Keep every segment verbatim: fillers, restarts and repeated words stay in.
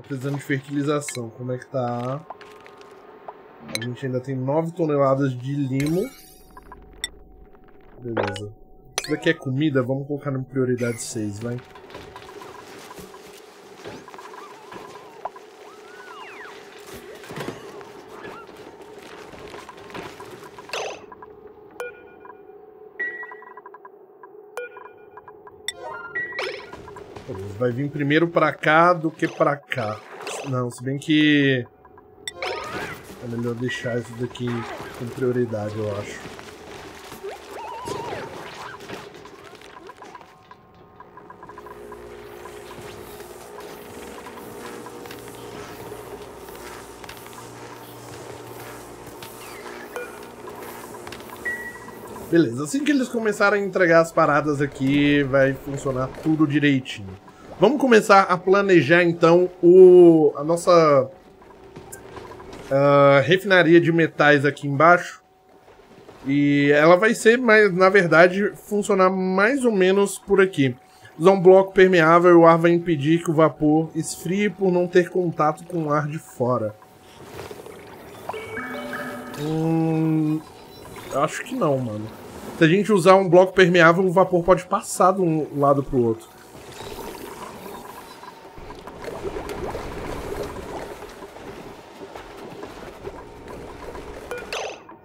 Tá precisando de fertilização. Como é que tá? A gente ainda tem nove toneladas de limo. Beleza. Isso daqui é comida, vamos colocar na prioridade seis, vai. Vai vir primeiro pra cá do que pra cá. Não, se bem que... é melhor deixar isso daqui com prioridade, eu acho. Beleza, assim que eles começarem a entregar as paradas aqui, vai funcionar tudo direitinho. Vamos começar a planejar, então, o, a nossa uh, refinaria de metais aqui embaixo. E ela vai ser, mas, na verdade, funcionar mais ou menos por aqui. Usar um bloco permeável, o ar vai impedir que o vapor esfrie por não ter contato com o ar de fora. Hum, acho que não, mano. Se a gente usar um bloco permeável, o vapor pode passar de um lado pro outro.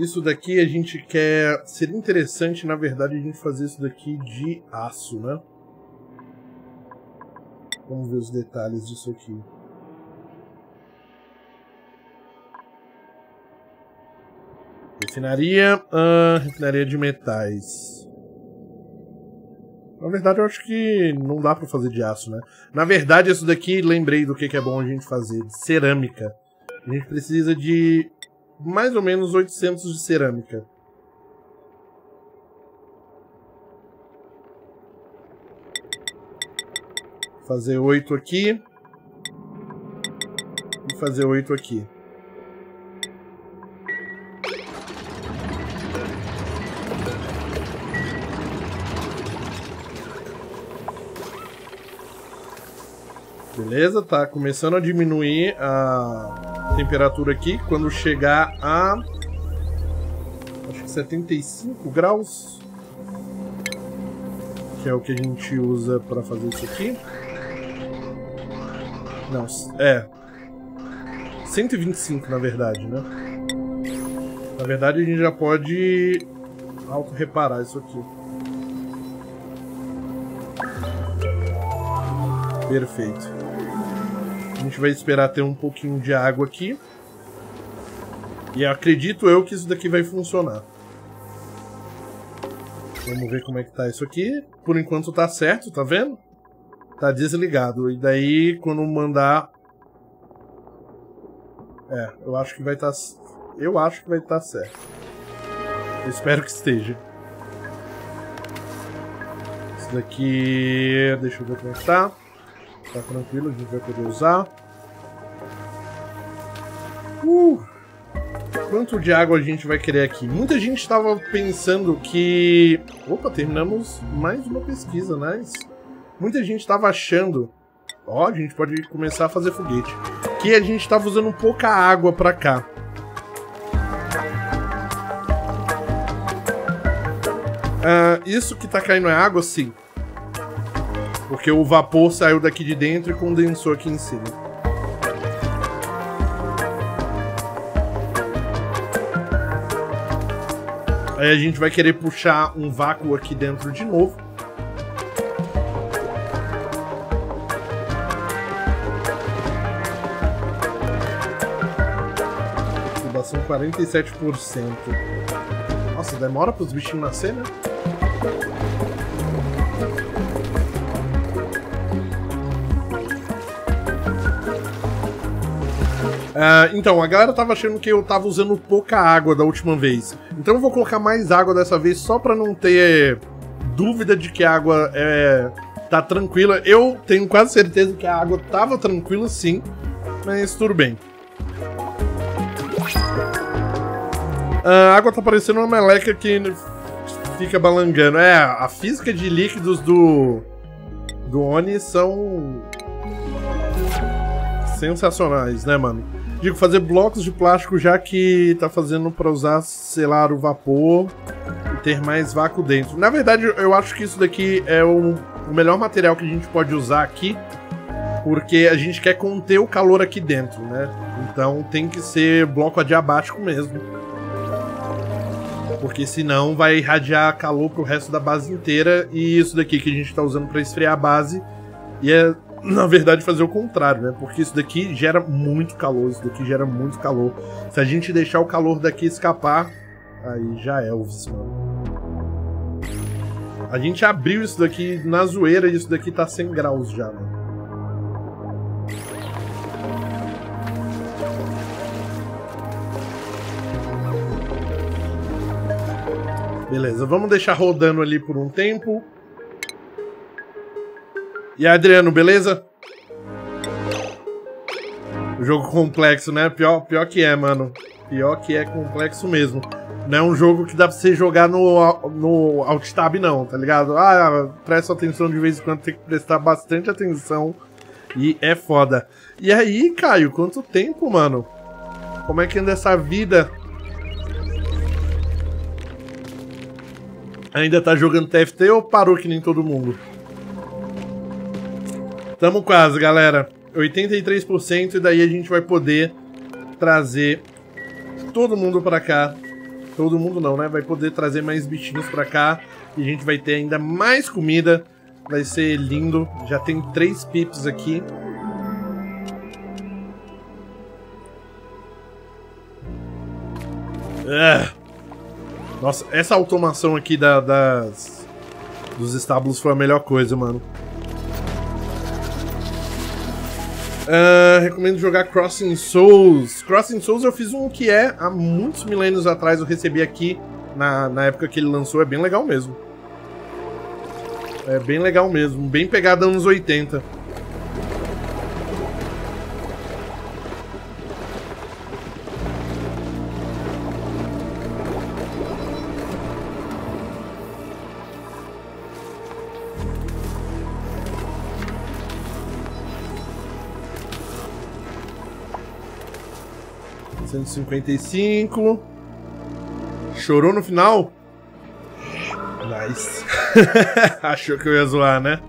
Isso daqui a gente quer... Seria interessante, na verdade, a gente fazer isso daqui de aço, né? Vamos ver os detalhes disso aqui. Refinaria... Ah, refinaria de metais. Na verdade, eu acho que não dá pra fazer de aço, né? Na verdade, isso daqui, lembrei do que é bom a gente fazer. De cerâmica. A gente precisa de... mais ou menos oitocentos de cerâmica. Fazer oito aqui. E fazer oito aqui. Beleza, tá começando a diminuir a... temperatura aqui, quando chegar a acho que setenta e cinco graus, que é o que a gente usa para fazer isso aqui. Não, é cento e vinte e cinco na verdade, né? Na verdade a gente já pode auto-reparar isso aqui. Perfeito. A gente vai esperar ter um pouquinho de água aqui. E acredito eu que isso daqui vai funcionar. Vamos ver como é que tá isso aqui. Por enquanto tá certo, tá vendo? Tá desligado. E daí, quando mandar... É, eu acho que vai tá... Eu acho que vai tá certo. Eu espero que esteja. Isso daqui... Deixa eu ver como é que tá. Tá tranquilo, a gente vai poder usar. Uh, quanto de água a gente vai querer aqui? Muita gente estava pensando que... Opa, terminamos mais uma pesquisa, né? Muita gente estava achando... Ó, a gente pode começar a fazer foguete. Que a gente estava usando pouca água pra cá. Uh, isso que tá caindo é água, sim. Porque o vapor saiu daqui de dentro e condensou aqui em cima. Aí a gente vai querer puxar um vácuo aqui dentro de novo. Incubação quarenta e sete por cento. Nossa, demora para os bichinhos nascer, né? Uh, então, a galera tava achando que eu tava usando pouca água da última vez. Então eu vou colocar mais água dessa vez só pra não ter dúvida de que a água é, tá tranquila. Eu tenho quase certeza que a água tava tranquila sim, mas tudo bem. Uh, a água tá parecendo uma meleca que fica balangando. É, a física de líquidos do, do Oni são... sensacionais, né, mano? Digo, fazer blocos de plástico já que tá fazendo pra usar, selar o vapor e ter mais vácuo dentro. Na verdade, eu acho que isso daqui é o, o melhor material que a gente pode usar aqui, porque a gente quer conter o calor aqui dentro, né? Então tem que ser bloco adiabático mesmo, porque senão vai irradiar calor pro resto da base inteira. E isso daqui que a gente tá usando pra esfriar a base, e é, na verdade, fazer o contrário, né? Porque isso daqui gera muito calor, isso daqui gera muito calor. Se a gente deixar o calor daqui escapar, aí já é, Elvis, mano. A gente abriu isso daqui na zoeira e isso daqui tá cem graus já, mano. Né? Beleza, vamos deixar rodando ali por um tempo. E aí, Adriano, beleza? O jogo complexo, né? Pior, pior que é, mano. Pior que é complexo mesmo. Não é um jogo que dá pra você jogar no, no alt tab, não, tá ligado? Ah, presta atenção de vez em quando, tem que prestar bastante atenção. E é foda. E aí, Caio, quanto tempo, mano? Como é que anda essa vida? Ainda tá jogando T F T ou parou que nem todo mundo? Tamo quase, galera. oitenta e três por cento, e daí a gente vai poder trazer todo mundo pra cá. Todo mundo não, né? Vai poder trazer mais bichinhos pra cá. E a gente vai ter ainda mais comida. Vai ser lindo. Já tem três pips aqui. Ah! Nossa, essa automação aqui da, das, dos estábulos foi a melhor coisa, mano. Uh, recomendo jogar Crossing Souls. Crossing Souls eu fiz um que é há muitos milênios atrás, eu recebi aqui na, na época que ele lançou, é bem legal mesmo. É bem legal mesmo, bem pegada anos oitenta. cento e cinquenta e cinco. Chorou no final? Nice. Achou que eu ia zoar, né?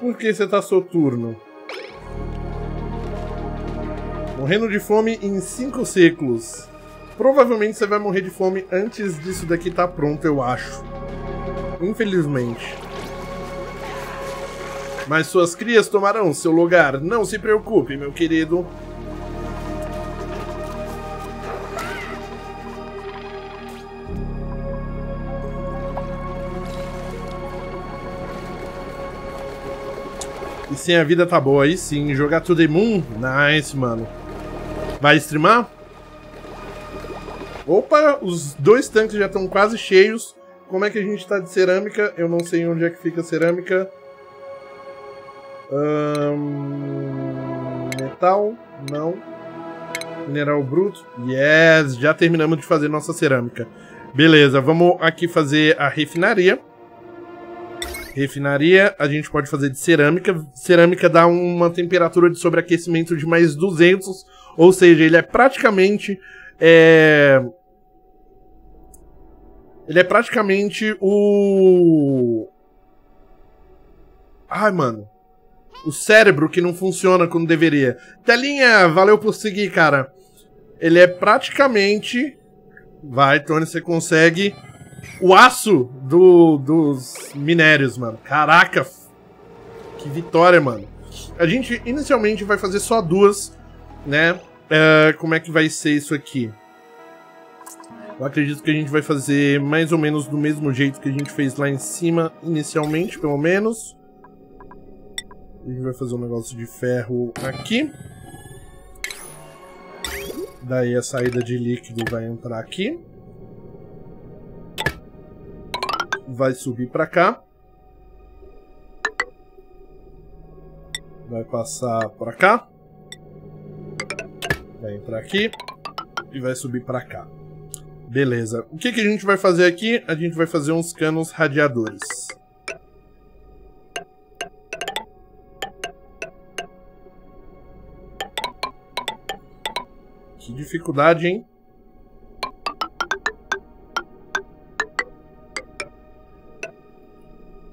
Por que você tá soturno? Morrendo de fome em cinco séculos. Provavelmente você vai morrer de fome antes disso daqui tá pronto, eu acho. Infelizmente. Mas suas crias tomarão seu lugar. Não se preocupe, meu querido. E sim, a vida tá boa. Aí sim, jogar To The Moon? Nice, mano. Vai streamar? Opa, os dois tanques já estão quase cheios. Como é que a gente tá de cerâmica? Eu não sei onde é que fica a cerâmica. Hum, metal? Não. Mineral bruto? Yes, já terminamos de fazer nossa cerâmica. Beleza, vamos aqui fazer a refinaria. Refinaria a gente pode fazer de cerâmica. Cerâmica dá uma temperatura de sobreaquecimento de mais duzentos. Ou seja, ele é praticamente... É... Ele é praticamente o... Ai, mano. O cérebro que não funciona quando deveria. Telinha, valeu por seguir, cara. Ele é praticamente... Vai, Tony, você consegue... O aço do... dos minérios, mano. Caraca. Que vitória, mano. A gente inicialmente vai fazer só duas, né? Uh, como é que vai ser isso aqui? Eu acredito que a gente vai fazer mais ou menos do mesmo jeito que a gente fez lá em cima, inicialmente, pelo menos. A gente vai fazer um negócio de ferro aqui. Daí a saída de líquido vai entrar aqui. Vai subir pra cá. Vai passar pra cá. Vai entrar aqui. e vai subir pra cá. Beleza. O que, que a gente vai fazer aqui? A gente vai fazer uns canos radiadores. Que dificuldade, hein?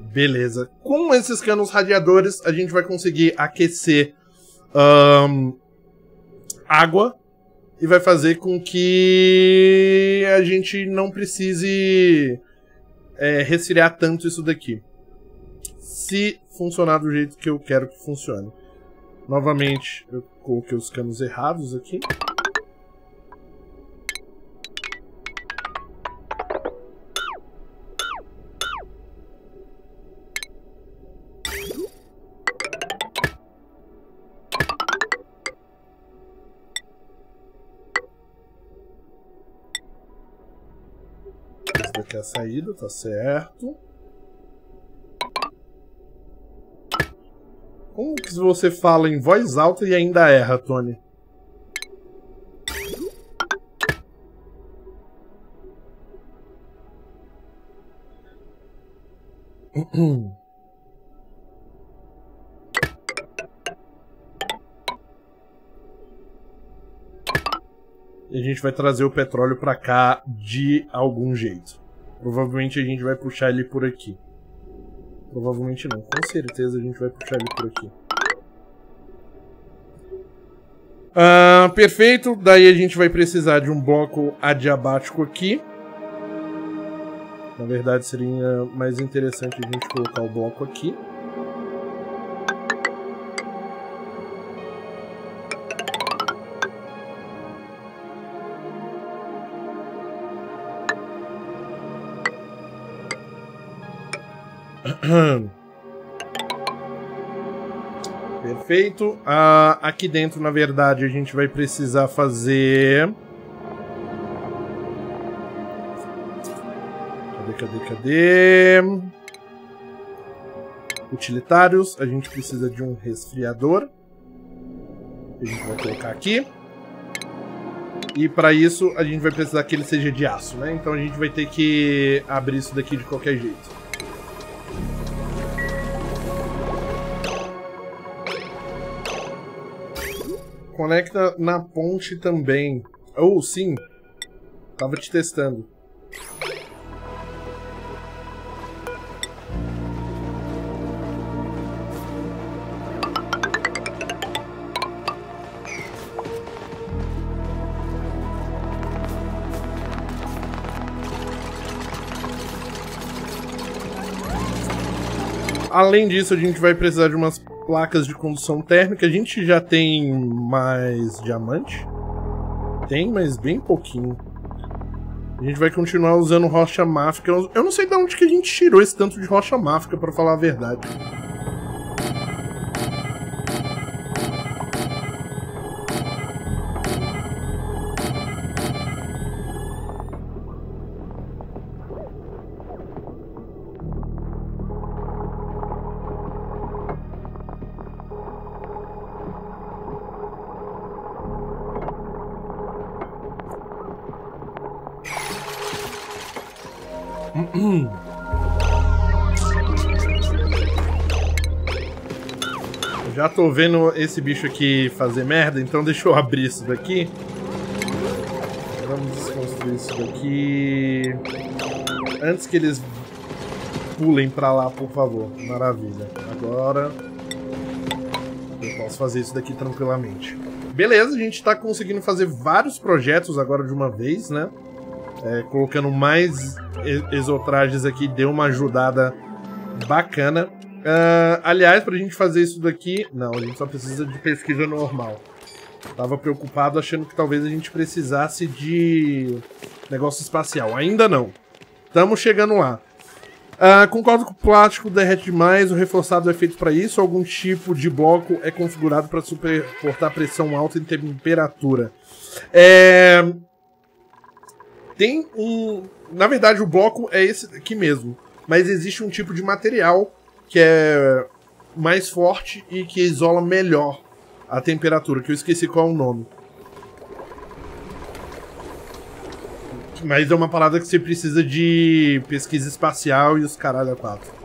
Beleza. Com esses canos radiadores, a gente vai conseguir aquecer um, água e vai fazer com que a gente não precise é, resfriar tanto isso daqui. Se funcionar do jeito que eu quero que funcione. Novamente, eu coloquei os canos errados aqui. Aqui é a saída, tá certo. Como que você fala em voz alta e ainda erra, Tony? E a gente vai trazer o petróleo pra cá de algum jeito. Provavelmente a gente vai puxar ele por aqui. Provavelmente não. Com certeza a gente vai puxar ele por aqui. Ah, perfeito. Daí a gente vai precisar de um bloco adiabático aqui. Na verdade seria mais interessante a gente colocar o bloco aqui. Perfeito. Ah, aqui dentro, na verdade, a gente vai precisar fazer... Cadê, cadê, cadê? Utilitários. A gente precisa de um resfriador. A gente vai colocar aqui. E para isso, a gente vai precisar que ele seja de aço, né? Então a gente vai ter que abrir isso daqui de qualquer jeito. Conecta na ponte também. Oh, sim. Tava te testando. Além disso, a gente vai precisar de umas placas de condução térmica. A gente já tem mais diamante? Tem, mas bem pouquinho. A gente vai continuar usando rocha máfica. Eu não sei de onde que a gente tirou esse tanto de rocha máfica, pra falar a verdade. Já tô vendo esse bicho aqui fazer merda, então deixa eu abrir isso daqui. Vamos desconstruir isso daqui. Antes que eles pulem pra lá, por favor. Maravilha. Agora eu posso fazer isso daqui tranquilamente. Beleza, a gente tá conseguindo fazer vários projetos agora de uma vez, né? É, colocando mais exotrajes aqui, deu uma ajudada bacana. Uh, aliás, pra gente fazer isso daqui... Não, a gente só precisa de pesquisa normal. Tava preocupado achando que talvez a gente precisasse de negócio espacial. Ainda não. Estamos chegando lá. Uh, concordo que o plástico derrete demais, o reforçado é feito pra isso. Algum tipo de bloco é configurado pra suportar pressão alta e temperatura. É... Tem um... Na verdade, o bloco é esse aqui mesmo. Mas existe um tipo de material que é mais forte e que isola melhor a temperatura, que eu esqueci qual é o nome. Mas é uma parada que você precisa de pesquisa espacial e os caralho a quatro.